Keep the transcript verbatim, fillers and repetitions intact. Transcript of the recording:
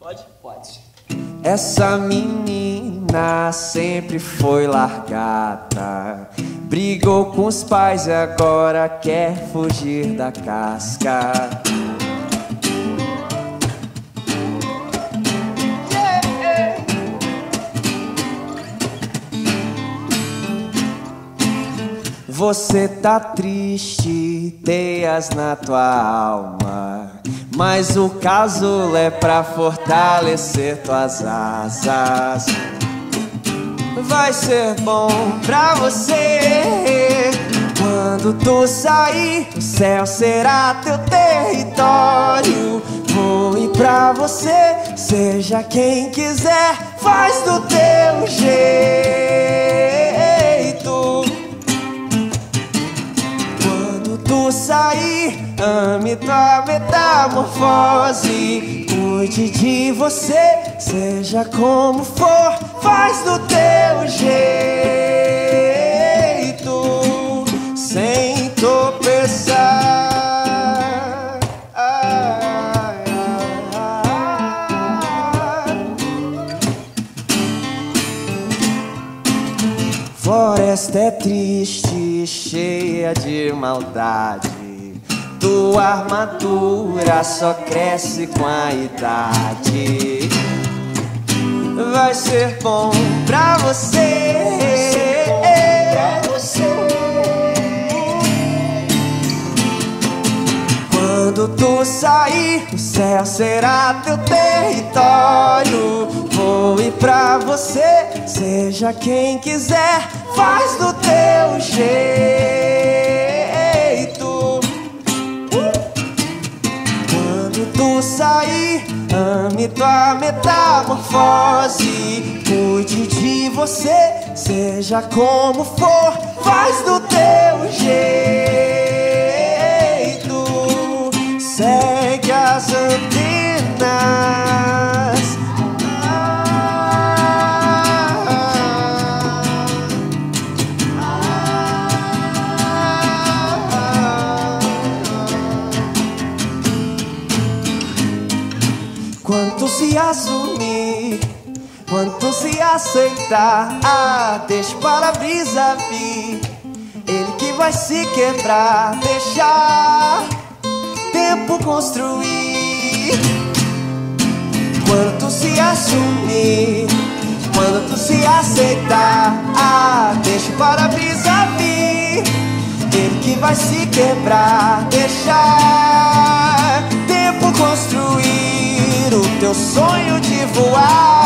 Pode? Pode. Essa menina sempre foi largada, brigou com os pais e agora quer fugir da casca. Você tá triste, teias na tua alma, mas o casulo é pra fortalecer tuas asas. Vai ser bom pra você, quando tu sair, o céu será teu território. Voe pra você, seja quem quiser, faz do teu jeito. Tu sair, ame tua metamorfose, cuide de você, seja como for, faz do teu jeito, sem tropeçar. Ah, ah, ah, ah. Floresta é triste, cheia de maldade, tua armadura só cresce com a idade. Vai ser bom pra você, quando tu sair, o céu será teu território. Voe pra você, seja quem quiser, faz do teu jeito. Quando tu sair, ame tua metamorfose, cuide de você, seja como for, faz do teu jeito. Segue as antenas. Quanto se assumir, quanto se aceitar, ah, deixa o para-brisa vir, ele que vai se quebrar. Deixar tempo construir. Quanto se assumir, quanto se aceitar, ah, deixa o para-brisa vir, ele que vai se quebrar. Deixar tempo construir o teu sonho de voar.